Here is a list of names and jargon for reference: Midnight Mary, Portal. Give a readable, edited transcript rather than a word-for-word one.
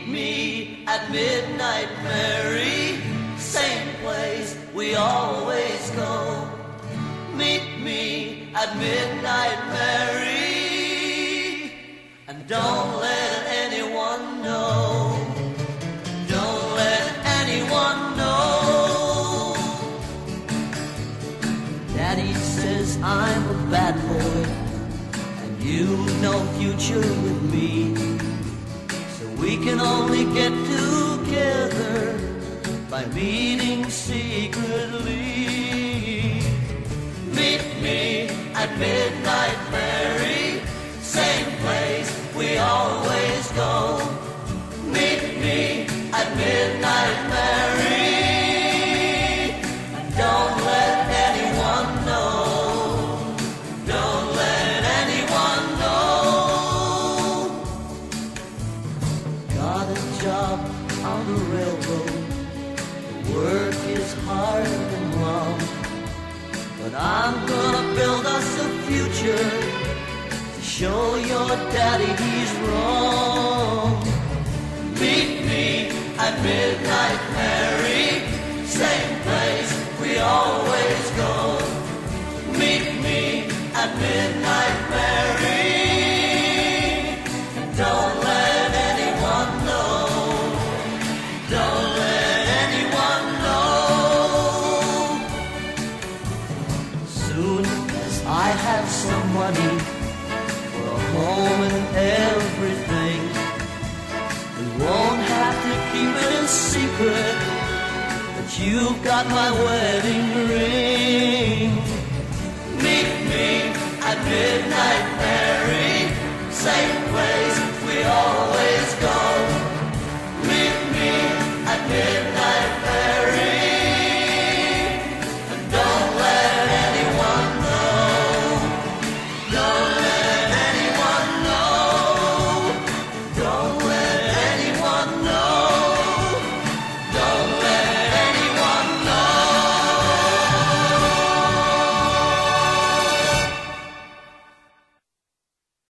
meet me at Midnight Mary, same place we always go. Meet me at Midnight Mary, and don't let anyone know. Don't let anyone know. Daddy says I'm a bad boy, you've no future with me, so we can only get together by meeting secretly. Meet me at Midnight Mary, same place we always go. Meet me at Midnight Mary, and don't let anyone know. On the railroad, the work is hard and long, but I'm gonna build us a future to show your daddy he's wrong. Meet me at Midnight Mary, same place we always go. Meet me at Midnight Mary, and don't let anyone know. Don't let anyone know. Soon as I have some money for a home and everything, we won't have to keep it a secret that you've got my wedding ring. Meet me at Midnight Mary.